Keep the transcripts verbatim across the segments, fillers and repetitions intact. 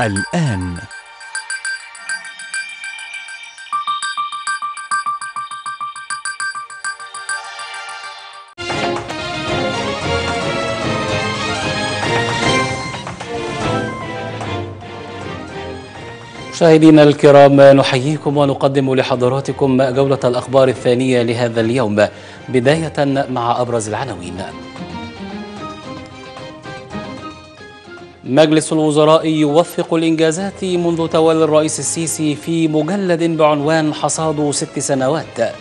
الآن. مشاهدينا الكرام، نحييكم ونقدم لحضراتكم جولة الأخبار الثانية لهذا اليوم، بداية مع أبرز العناوين. مجلس الوزراء يوثق الإنجازات منذ تولي الرئيس السيسي في مجلد بعنوان حصاد ست سنوات.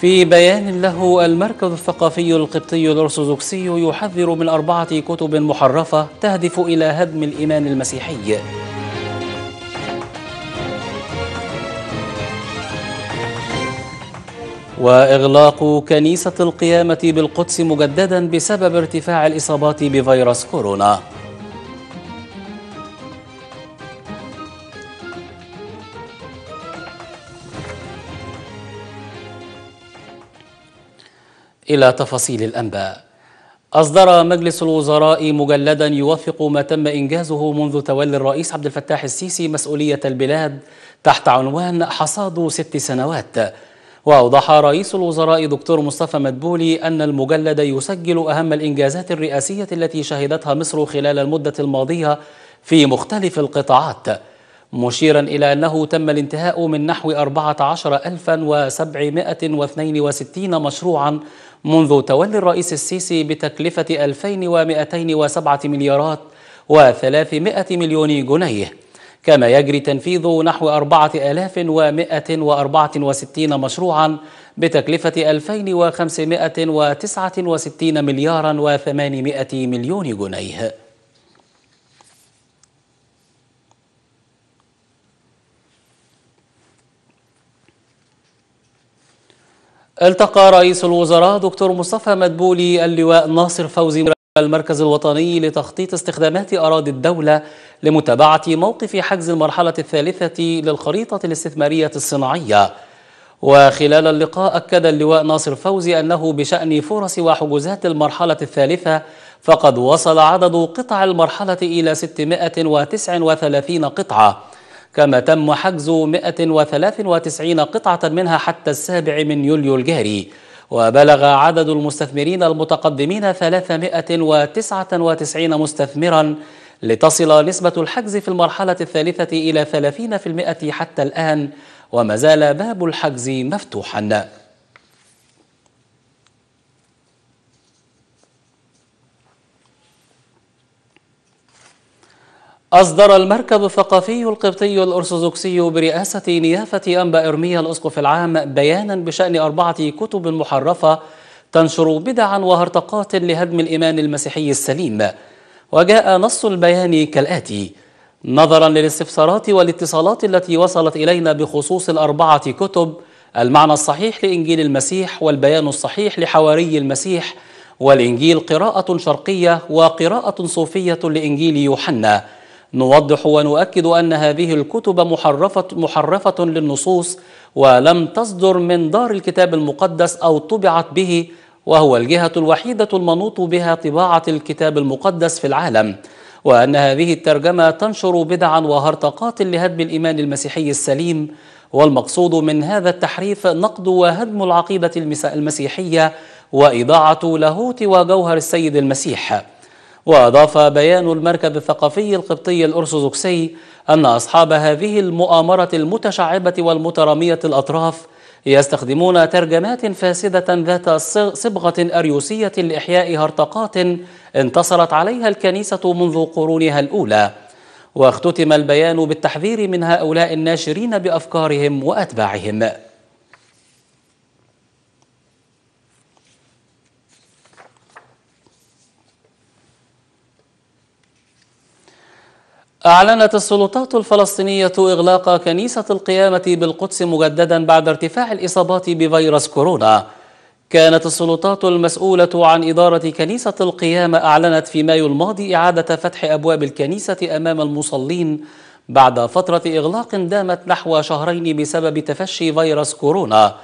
في بيان له المركز الثقافي القبطي الأرثوذكسي يحذر من أربعة كتب محرفة تهدف إلى هدم الإيمان المسيحي. وإغلاق كنيسة القيامة بالقدس مجددا بسبب ارتفاع الإصابات بفيروس كورونا. إلى تفاصيل الأنباء. أصدر مجلس الوزراء مجلدا يوثق ما تم إنجازه منذ تولي الرئيس عبد الفتاح السيسي مسؤولية البلاد تحت عنوان حصاد ست سنوات. وأوضح رئيس الوزراء دكتور مصطفى مدبولي أن المجلد يسجل أهم الإنجازات الرئاسية التي شهدتها مصر خلال المدة الماضية في مختلف القطاعات، مشيرا إلى أنه تم الانتهاء من نحو أربعة عشر ألفا وسبعمائة واثنين وستين مشروعا منذ تولي الرئيس السيسي بتكلفة ألفين ومئتين وسبعة مليارات وثلاثمائة مليون جنيه، كما يجري تنفيذ نحو أربعة آلاف ومئة وأربعة وستين مشروعا بتكلفة ألفين وخمسمائة وتسعة وستين مليارا وثمانمائة مليون جنيه. التقى رئيس الوزراء دكتور مصطفى مدبولي اللواء ناصر فوزي المركز الوطني لتخطيط استخدامات أراضي الدولة لمتابعة موقف حجز المرحلة الثالثة للخريطة الاستثمارية الصناعية. وخلال اللقاء أكد اللواء ناصر فوزي أنه بشأن فرص وحجوزات المرحلة الثالثة فقد وصل عدد قطع المرحلة إلى ستمائة وتسعة وثلاثين قطعة، كما تم حجز مائة وثلاث وتسعين قطعة منها حتى السابع من يوليو الجاري، وبلغ عدد المستثمرين المتقدمين ثلاثمائة وتسعة وتسعين مستثمرا، لتصل نسبة الحجز في المرحلة الثالثة إلى ثلاثين بالمئة حتى الآن، وما زال باب الحجز مفتوحا. أصدر المركز الثقافي القبطي الأرثوذكسي برئاسة نيافة أنبا إرميا الأسقف العام بيانا بشأن أربعة كتب محرفة تنشر بدعا وهرطقات لهدم الإيمان المسيحي السليم. وجاء نص البيان كالآتي: نظرا للاستفسارات والاتصالات التي وصلت إلينا بخصوص الأربعة كتب، المعنى الصحيح لإنجيل المسيح، والبيان الصحيح لحواري المسيح، والإنجيل قراءة شرقية وقراءة صوفية لإنجيل يوحنا، نوضح ونؤكد أن هذه الكتب محرفة, محرفة للنصوص، ولم تصدر من دار الكتاب المقدس أو طبعت به، وهو الجهة الوحيدة المنوط بها طباعة الكتاب المقدس في العالم، وأن هذه الترجمة تنشر بدعا وهرطقات لهدم الإيمان المسيحي السليم، والمقصود من هذا التحريف نقد وهدم العقيدة المسيحية وإضاعة لاهوت وجوهر السيد المسيح. وأضاف بيان المركز الثقافي القبطي الأرثوذكسي أن أصحاب هذه المؤامرة المتشعبة والمترامية الأطراف يستخدمون ترجمات فاسدة ذات صبغة أريوسية لإحياء هرطقات انتصرت عليها الكنيسة منذ قرونها الأولى. واختتم البيان بالتحذير من هؤلاء الناشرين بأفكارهم وأتباعهم. أعلنت السلطات الفلسطينية إغلاق كنيسة القيامة بالقدس مجددا بعد ارتفاع الإصابات بفيروس كورونا. كانت السلطات المسؤولة عن إدارة كنيسة القيامة أعلنت في مايو الماضي إعادة فتح أبواب الكنيسة أمام المصلين بعد فترة إغلاق دامت نحو شهرين بسبب تفشي فيروس كورونا.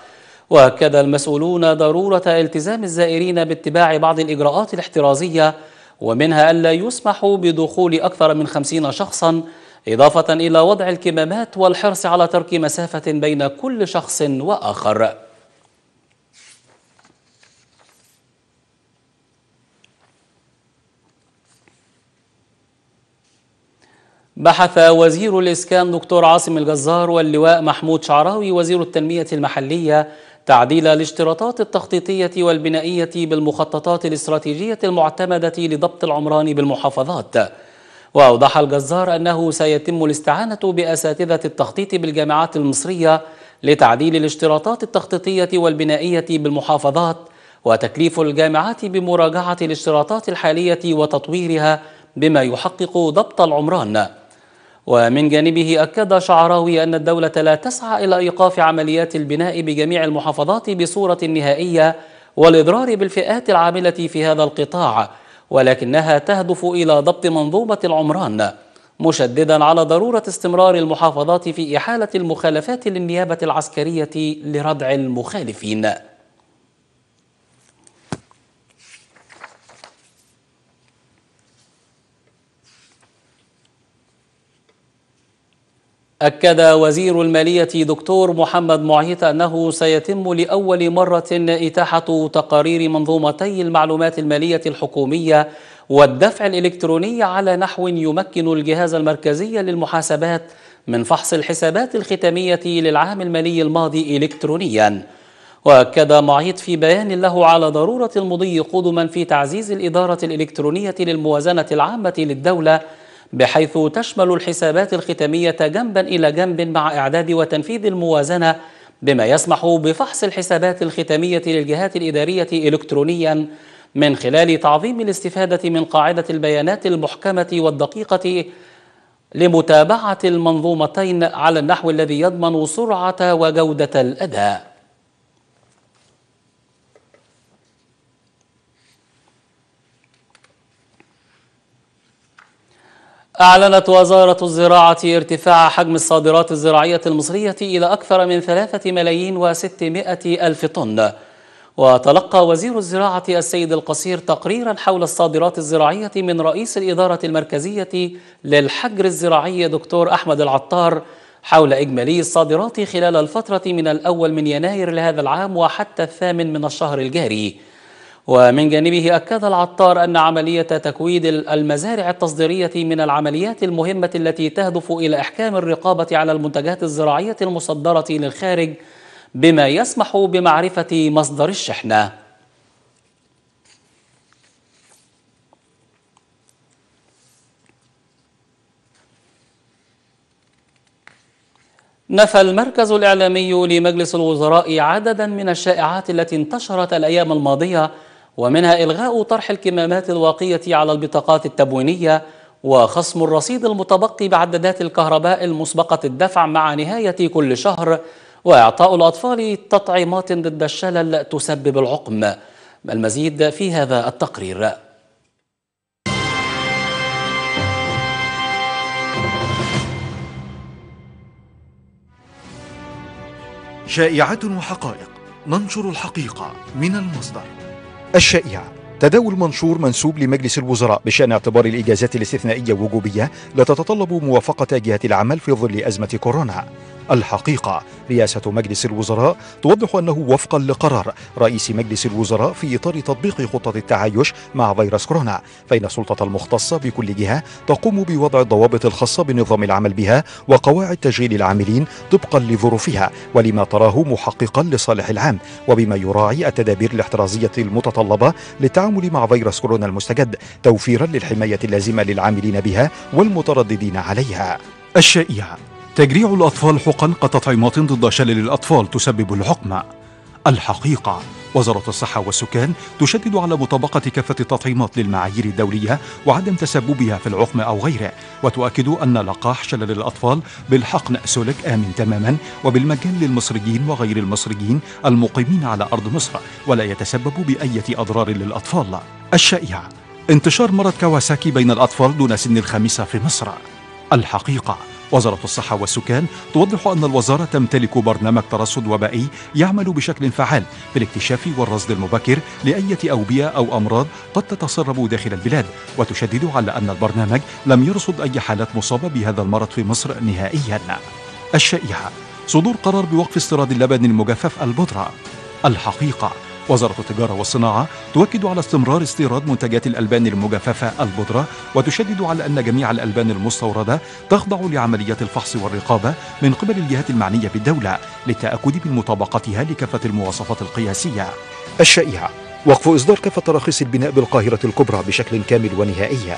وأكد المسؤولون ضرورة التزام الزائرين باتباع بعض الإجراءات الاحترازية، ومنها ألا يسمح بدخول أكثر من خمسين شخصا، إضافة إلى وضع الكمامات والحرص على ترك مسافة بين كل شخص وآخر. بحث وزير الإسكان دكتور عاصم الجزار واللواء محمود شعراوي وزير التنمية المحلية تعديل الاشتراطات التخطيطية والبنائية بالمخططات الاستراتيجية المعتمدة لضبط العمران بالمحافظات. وأوضح الجزار أنه سيتم الاستعانة بأساتذة التخطيط بالجامعات المصرية لتعديل الاشتراطات التخطيطية والبنائية بالمحافظات، وتكليف الجامعات بمراجعة الاشتراطات الحالية وتطويرها بما يحقق ضبط العمران. ومن جانبه أكد شعراوي أن الدولة لا تسعى إلى إيقاف عمليات البناء بجميع المحافظات بصورة نهائية والإضرار بالفئات العاملة في هذا القطاع، ولكنها تهدف إلى ضبط منظومة العمران، مشددا على ضرورة استمرار المحافظات في إحالة المخالفات للنيابة العسكرية لردع المخالفين. أكد وزير المالية دكتور محمد معيط أنه سيتم لأول مرة إتاحة تقارير منظومتي المعلومات المالية الحكومية والدفع الإلكتروني على نحو يمكن الجهاز المركزي للمحاسبات من فحص الحسابات الختامية للعام المالي الماضي إلكترونيا. وأكد معيط في بيان له على ضرورة المضي قدما في تعزيز الإدارة الإلكترونية للموازنة العامة للدولة، بحيث تشمل الحسابات الختامية جنبا إلى جنب مع إعداد وتنفيذ الموازنة، بما يسمح بفحص الحسابات الختامية للجهات الإدارية إلكترونيا من خلال تعظيم الاستفادة من قاعدة البيانات المحكمة والدقيقة لمتابعة المنظومتين على النحو الذي يضمن سرعة وجودة الأداء. أعلنت وزارة الزراعة ارتفاع حجم الصادرات الزراعية المصرية إلى أكثر من ثلاثة ملايين وستمائة ألف طن. وتلقى وزير الزراعة السيد القصير تقريرا حول الصادرات الزراعية من رئيس الإدارة المركزية للحجر الزراعي دكتور أحمد العطار حول إجمالي الصادرات خلال الفترة من الأول من يناير لهذا العام وحتى الثامن من الشهر الجاري. ومن جانبه أكد العطار أن عملية تكويد المزارع التصديرية من العمليات المهمة التي تهدف إلى إحكام الرقابة على المنتجات الزراعية المصدرة للخارج، بما يسمح بمعرفة مصدر الشحنة. نفى المركز الإعلامي لمجلس الوزراء عددا من الشائعات التي انتشرت الأيام الماضية، ومنها إلغاء طرح الكمامات الواقية على البطاقات التبوينية وخصم الرصيد المتبقي بعدادات الكهرباء المسبقة الدفع مع نهاية كل شهر، وإعطاء الأطفال تطعيمات ضد الشلل تسبب العقم. المزيد في هذا التقرير. شائعات وحقائق، ننشر الحقيقة من المصدر. الشائعة: تداول منشور منسوب لمجلس الوزراء بشأن اعتبار الإجازات الاستثنائية وجوبية لا تتطلب موافقة جهة العمل في ظل أزمة كورونا. الحقيقة: رئاسة مجلس الوزراء توضح أنه وفقا لقرار رئيس مجلس الوزراء في إطار تطبيق خطة التعايش مع فيروس كورونا، فإن السلطة المختصة بكل جهة تقوم بوضع الضوابط الخاصة بنظام العمل بها وقواعد تشغيل العاملين طبقا لظروفها ولما تراه محققا لصالح العام، وبما يراعي التدابير الاحترازية المتطلبة للتعامل مع فيروس كورونا المستجد توفيرا للحماية اللازمة للعاملين بها والمترددين عليها. الشائعة: تجريع الأطفال حقن كتطعيمات ضد شلل الأطفال تسبب العقم. الحقيقة: وزارة الصحة والسكان تشدد على مطابقة كافة التطعيمات للمعايير الدولية وعدم تسببها في العقم أو غيره، وتؤكد أن لقاح شلل الأطفال بالحقن سولك آمن تماما وبالمجان للمصريين وغير المصريين المقيمين على أرض مصر، ولا يتسبب بأي أضرار للأطفال. الشائعة: انتشار مرض كواساكي بين الأطفال دون سن الخامسة في مصر. الحقيقة: وزارة الصحة والسكان توضح أن الوزارة تمتلك برنامج ترصد وبائي يعمل بشكل فعال في الاكتشاف والرصد المبكر لأية أوبئة أو أمراض قد تتسرب داخل البلاد، وتشدد على أن البرنامج لم يرصد أي حالات مصابة بهذا المرض في مصر نهائيا. الشائعة: صدور قرار بوقف استيراد اللبن المجفف البودرة. الحقيقة: وزارة التجارة والصناعة تؤكد على استمرار استيراد منتجات الألبان المجففة البودرة، وتشدد على أن جميع الألبان المستوردة تخضع لعمليات الفحص والرقابة من قبل الجهات المعنية بالدولة للتأكد من مطابقتها لكافة المواصفات القياسية. الشائعة: وقف إصدار كافة تراخيص البناء بالقاهرة الكبرى بشكل كامل ونهائي.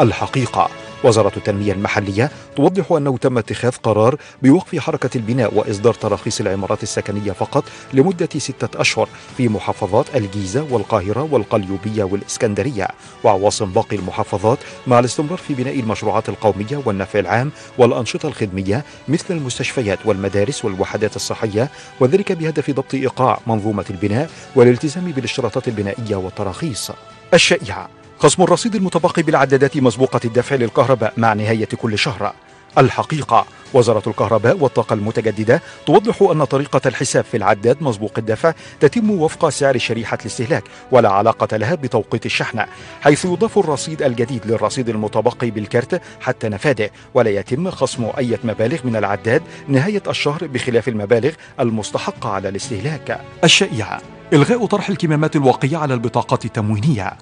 الحقيقة: وزارة التنمية المحلية توضح أنه تم اتخاذ قرار بوقف حركة البناء وإصدار تراخيص العمارات السكنية فقط لمدة ستة أشهر في محافظات الجيزة والقاهرة والقليوبية والإسكندرية وعواصم باقي المحافظات، مع الاستمرار في بناء المشروعات القومية والنفع العام والأنشطة الخدمية مثل المستشفيات والمدارس والوحدات الصحية، وذلك بهدف ضبط إيقاع منظومة البناء والالتزام بالاشتراطات البنائية والتراخيص. الشائعة: خصم الرصيد المتبقي بالعدادات مسبوقة الدفع للكهرباء مع نهاية كل شهر. الحقيقة: وزارة الكهرباء والطاقة المتجددة توضح أن طريقة الحساب في العداد مسبوق الدفع تتم وفق سعر شريحة الاستهلاك ولا علاقة لها بتوقيت الشحنة، حيث يضاف الرصيد الجديد للرصيد المتبقي بالكارت حتى نفاده، ولا يتم خصم أي مبالغ من العداد نهاية الشهر بخلاف المبالغ المستحقة على الاستهلاك. الشائعة: إلغاء طرح الكمامات الواقية على البطاقات التموينية.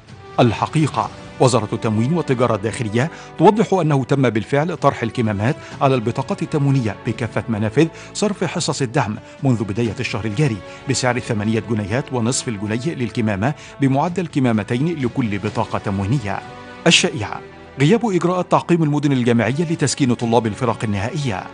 الحقيقة: وزارة التموين والتجارة الداخلية توضح أنه تم بالفعل طرح الكمامات على البطاقات التموينية بكافة منافذ صرف حصص الدعم منذ بداية الشهر الجاري بسعر ثمانية جنيهات ونصف الجنيه للكمامة، بمعدل كمامتين لكل بطاقة تموينية. الشائعة: غياب إجراءات تعقيم المدن الجامعية لتسكين طلاب الفرق النهائية.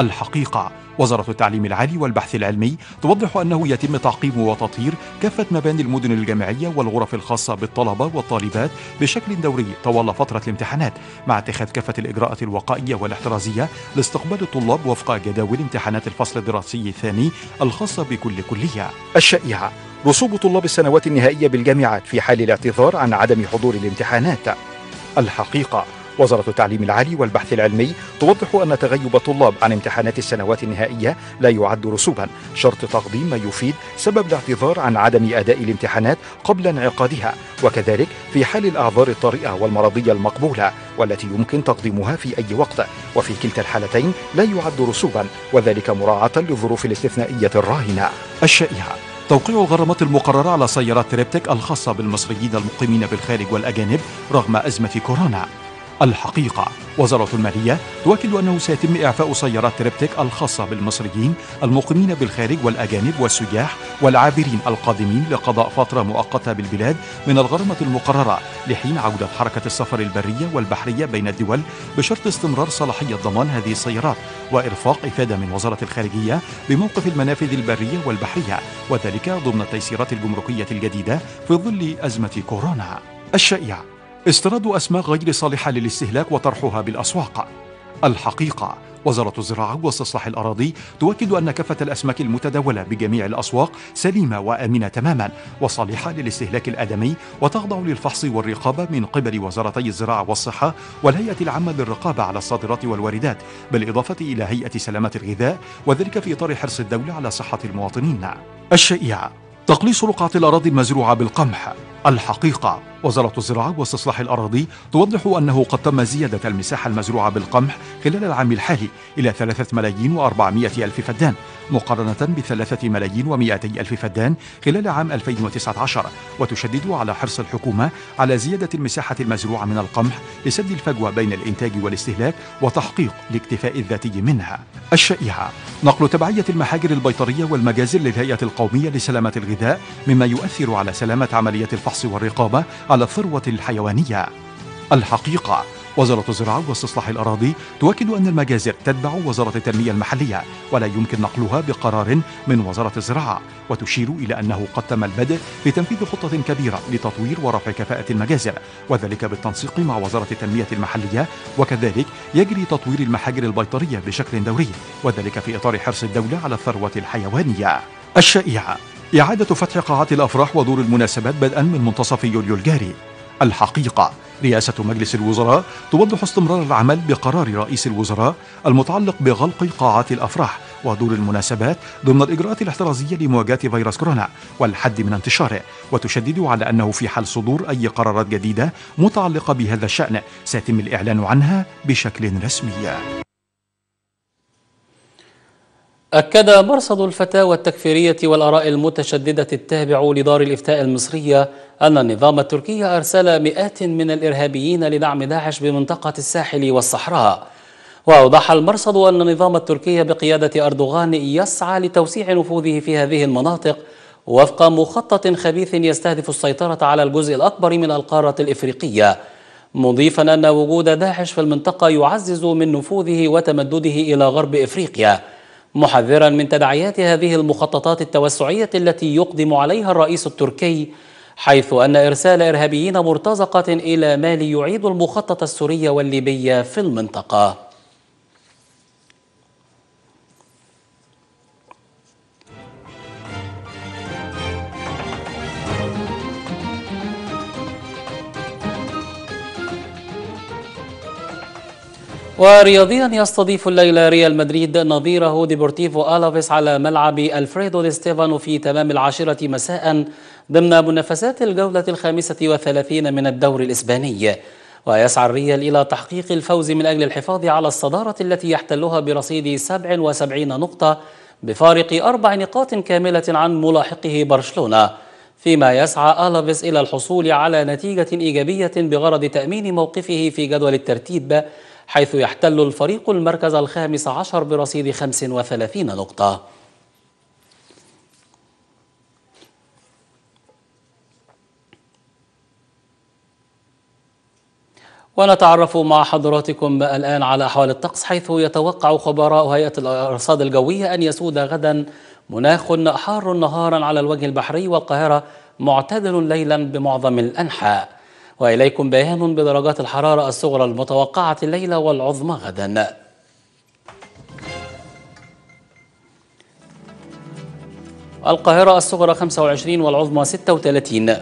الحقيقة: وزارة التعليم العالي والبحث العلمي توضح أنه يتم تعقيم وتطهير كافة مباني المدن الجامعية والغرف الخاصة بالطلبة والطالبات بشكل دوري طوال فترة الامتحانات، مع اتخاذ كافة الإجراءات الوقائية والاحترازية لاستقبال الطلاب وفق جداول امتحانات الفصل الدراسي الثاني الخاصة بكل كلية. الشائعة: رسوب طلاب السنوات النهائية بالجامعات في حال الاعتذار عن عدم حضور الامتحانات. الحقيقة: وزارة التعليم العالي والبحث العلمي توضح أن تغيب الطلاب عن امتحانات السنوات النهائية لا يعد رسوبا، شرط تقديم ما يفيد سبب الاعتذار عن عدم أداء الامتحانات قبل انعقادها، وكذلك في حال الأعذار الطارئة والمرضية المقبولة والتي يمكن تقديمها في أي وقت، وفي كلتا الحالتين لا يعد رسوبا، وذلك مراعاة للظروف الاستثنائية الراهنة. الشائعة: توقيع الغرامات المقررة على سيارات تريبتك الخاصة بالمصريين المقيمين بالخارج والأجانب رغم أزمة كورونا. الحقيقة: وزارة المالية تؤكد أنه سيتم إعفاء سيارات تريبتك الخاصة بالمصريين المقيمين بالخارج والأجانب والسياح والعابرين القادمين لقضاء فترة مؤقتة بالبلاد من الغرامة المقررة لحين عودة حركة السفر البرية والبحرية بين الدول، بشرط استمرار صلاحية ضمان هذه السيارات وإرفاق إفادة من وزارة الخارجية بموقف المنافذ البرية والبحرية، وذلك ضمن التيسيرات الجمركية الجديدة في ظل أزمة كورونا. الشائعة: استيراد أسماك غير صالحة للاستهلاك وطرحها بالأسواق. الحقيقة: وزارة الزراعة واستصلاح الأراضي تؤكد أن كافة الأسماك المتداولة بجميع الأسواق سليمة وآمنة تماما وصالحة للاستهلاك الآدمي، وتخضع للفحص والرقابة من قبل وزارتي الزراعة والصحة والهيئة العامة للرقابة على الصادرات والواردات، بالإضافة إلى هيئة سلامة الغذاء، وذلك في إطار حرص الدولة على صحة المواطنين. الشائعة: تقليص رقعة الأراضي المزروعة بالقمح. الحقيقة: وزارة الزراعة واستصلاح الأراضي توضح أنه قد تم زيادة المساحة المزروعة بالقمح خلال العام الحالي إلى ثلاثة ملايين وأربعمائة ألف فدان، مقارنة بثلاثة ملايين ومائتي ألف فدان خلال عام ألفين وتسعة عشر، وتشدد على حرص الحكومة على زيادة المساحة المزروعة من القمح لسد الفجوة بين الإنتاج والاستهلاك وتحقيق الاكتفاء الذاتي منها. الشائعة: نقل تبعية المحاجر البيطرية والمجازر للهيئة القومية لسلامة الغذاء، مما يؤثر على سلامة عملية الفحص والرقابة على الثروة الحيوانية. الحقيقة: وزارة الزراعة واستصلاح الأراضي تؤكد أن المجازر تتبع وزارة التنمية المحلية ولا يمكن نقلها بقرار من وزارة الزراعة، وتشير إلى أنه قد تم البدء في تنفيذ خطة كبيرة لتطوير ورفع كفاءة المجازر، وذلك بالتنسيق مع وزارة التنمية المحلية، وكذلك يجري تطوير المحاجر البيطرية بشكل دوري، وذلك في إطار حرص الدولة على الثروة الحيوانية. الشائعة: إعادة فتح قاعات الأفراح ودور المناسبات بدءا من منتصف يوليو الجاري. الحقيقة: رئاسة مجلس الوزراء توضح استمرار العمل بقرار رئيس الوزراء المتعلق بغلق قاعات الأفراح ودور المناسبات ضمن الإجراءات الاحترازية لمواجهة فيروس كورونا والحد من انتشاره، وتشدد على أنه في حال صدور أي قرارات جديدة متعلقة بهذا الشأن سيتم الإعلان عنها بشكل رسمي. أكد مرصد الفتاوى التكفيرية والآراء المتشددة التابع لدار الإفتاء المصرية أن النظام التركي أرسل مئات من الإرهابيين لدعم داعش بمنطقة الساحل والصحراء. وأوضح المرصد أن النظام التركي بقيادة أردوغان يسعى لتوسيع نفوذه في هذه المناطق وفق مخطط خبيث يستهدف السيطرة على الجزء الأكبر من القارة الإفريقية، مضيفا أن وجود داعش في المنطقة يعزز من نفوذه وتمدده إلى غرب إفريقيا، محذرا من تداعيات هذه المخططات التوسعية التي يقدم عليها الرئيس التركي، حيث أن إرسال إرهابيين مرتزقة إلى مالي يعيد المخطط السوري والليبي في المنطقة. ورياضيا يستضيف الليلة ريال مدريد نظيره ديبورتيفو ألافيس على ملعب الفريدو دي ستيفانو في تمام العاشرة مساء ضمن منافسات الجولة الخامسة والثلاثين من الدور الإسباني. ويسعى الريال إلى تحقيق الفوز من أجل الحفاظ على الصدارة التي يحتلها برصيد سبع وسبعين نقطة بفارق أربع نقاط كاملة عن ملاحقه برشلونة، فيما يسعى ألافيس إلى الحصول على نتيجة إيجابية بغرض تأمين موقفه في جدول الترتيب، حيث يحتل الفريق المركز الخامس عشر برصيد خمس وثلاثين نقطة. ونتعرف مع حضراتكم الآن على أحوال الطقس، حيث يتوقع خبراء هيئة الأرصاد الجوية أن يسود غدا مناخ حار نهارا على الوجه البحري والقاهرة، معتدل ليلا بمعظم الأنحاء. وإليكم بيان بدرجات الحرارة الصغرى المتوقعة الليلة والعظمى غدا. القاهرة الصغرى خمسة وعشرين والعظمى ستة وثلاثين.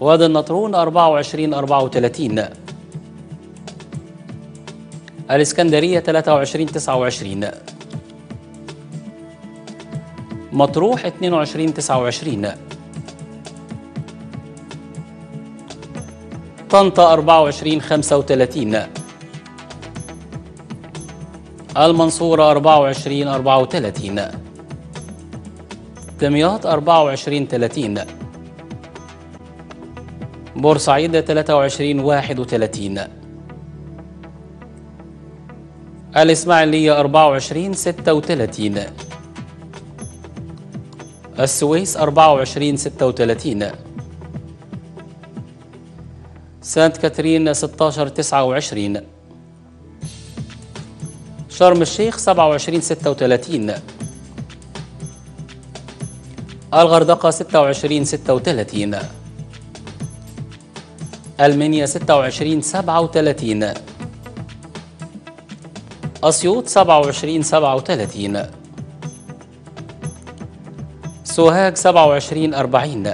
وادي النطرون أربعة وعشرين أربعة وثلاثين. الإسكندرية ثلاثة وعشرين تسعة وعشرين. مطروح اثنين وعشرين تسعة وعشرين. طنطا أربعة وعشرين خمسة وثلاثين. المنصورة أربعة وعشرين أربعة وثلاثين. دمياط أربعة وعشرين ثلاثين. بورسعيد ثلاثة وعشرين واحد وثلاثين. الإسماعيلية أربعة وعشرين ستة وثلاثين. السويس أربعة وعشرين ستة وثلاثين. سانت كاترين ستة عشر تسعة وعشرين. شرم الشيخ سبعة وعشرين ستة وثلاثين. الغردقة ستة وعشرين ستة وثلاثين. المنيا ستة وعشرين سبعة وثلاثين. أسيوط سبعة وعشرين سبعة وثلاثين. سوهاج سبعة وعشرين أربعين.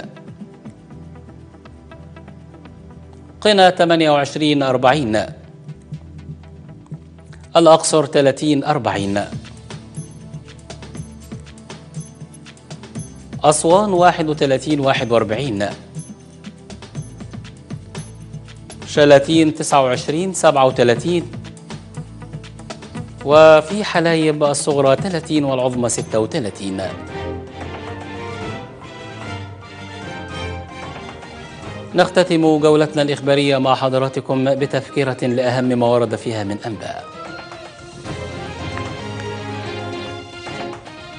قنا ثمانية وعشرين أربعين. الأقصر ثلاثين أربعين. أسوان واحد وثلاثين واحد وأربعين. شلاتين تسعة وعشرين سبعة وثلاثين. وفي حلايب الصغرى ثلاثين والعظمى ستة وثلاثين. نختتم جولتنا الإخبارية مع حضراتكم بتذكرة لأهم ما ورد فيها من أنباء.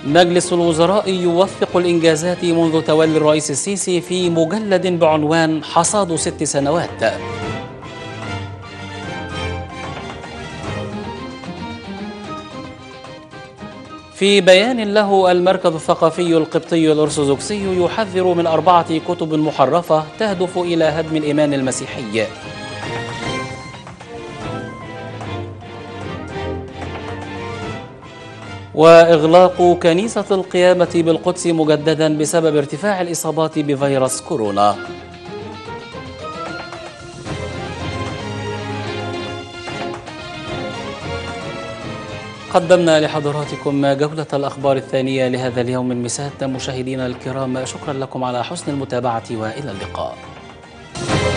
مجلس الوزراء يوثق الإنجازات منذ تولي الرئيس السيسي في مجلد بعنوان حصاد ست سنوات. في بيان له المركز الثقافي القبطي الأرثوذكسي يحذر من أربعة كتب محرفة تهدف إلى هدم الإيمان المسيحي. وإغلاق كنيسة القيامة بالقدس مجددا بسبب ارتفاع الإصابات بفيروس كورونا. قدمنا لحضراتكم جولة الأخبار الثانية لهذا اليوم من مساهة مشاهدينا الكرام. شكرا لكم على حسن المتابعة وإلى اللقاء.